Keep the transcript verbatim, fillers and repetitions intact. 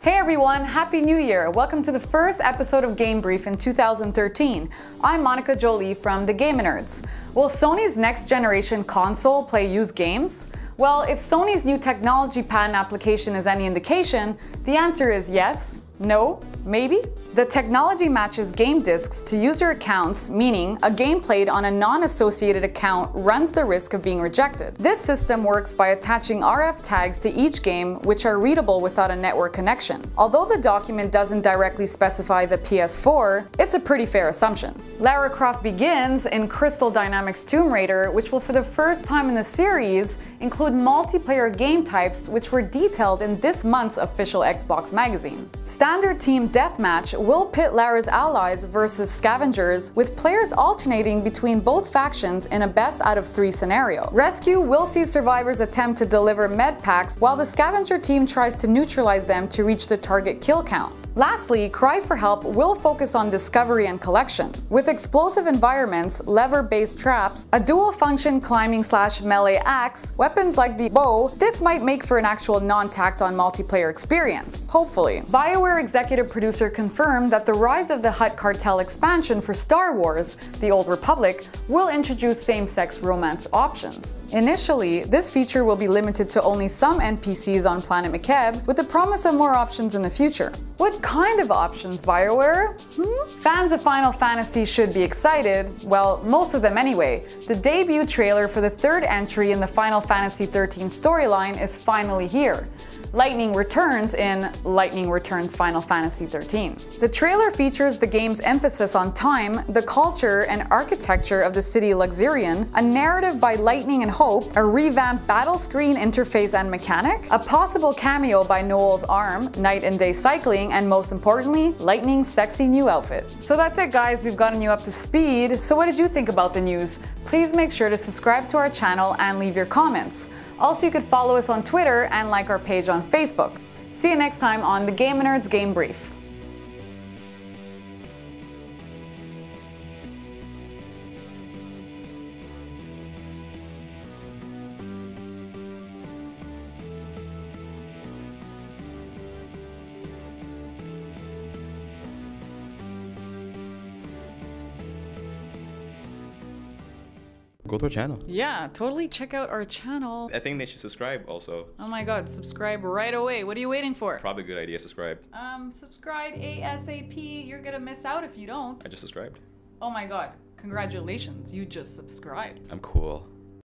Hey everyone, Happy New Year! Welcome to the first episode of Game Brief in two thousand thirteen. I'm Monica Jolie from The Game Nerds. Will Sony's next generation console play used games? Well, if Sony's new technology patent application is any indication, the answer is yes, no, maybe? The technology matches game disks to user accounts, meaning a game played on a non-associated account runs the risk of being rejected. This system works by attaching R F tags to each game, which are readable without a network connection. Although the document doesn't directly specify the P S four, it's a pretty fair assumption. Lara Croft begins in Crystal Dynamics Tomb Raider, which will for the first time in the series include multiplayer game types, which were detailed in this month's official Xbox magazine. Standard team deathmatch will pit Lara's allies versus scavengers, with players alternating between both factions in a best out of three scenario. Rescue will see survivors attempt to deliver med packs while the scavenger team tries to neutralize them to reach the target kill count. Lastly, Cry for Help will focus on discovery and collection. With explosive environments, lever-based traps, a dual-function climbing slash melee axe, weapons like the bow, this might make for an actual non-tacked-on multiplayer experience. Hopefully. Bioware executive producer confirmed that the rise of the Hutt Cartel expansion for Star Wars: The Old Republic will introduce same-sex romance options. Initially, this feature will be limited to only some N P Cs on Planet Mikhev, with the promise of more options in the future. What kind of options, BioWare? Hmm? Fans of Final Fantasy should be excited, well, most of them anyway. The debut trailer for the third entry in the Final Fantasy thirteen storyline is finally here. Lightning Returns in Lightning Returns Final Fantasy thirteen. The trailer features the game's emphasis on time, the culture and architecture of the city Luxurian, a narrative by Lightning and Hope, a revamped battle screen interface and mechanic, a possible cameo by Noel's arm, night and day cycling, and most importantly, Lightning's sexy new outfit. So that's it guys, we've gotten you up to speed. So what did you think about the news? Please make sure to subscribe to our channel and leave your comments. Also, you could follow us on Twitter and like our page on Facebook. See you next time on the GamerNerdz Game Brief. Go to our channel. Yeah, totally check out our channel. I think they should subscribe also. Oh my god, subscribe right away. What are you waiting for? Probably a good idea, subscribe. Um, subscribe ASAP. You're gonna miss out if you don't. I just subscribed. Oh my god, congratulations. You just subscribed. I'm cool.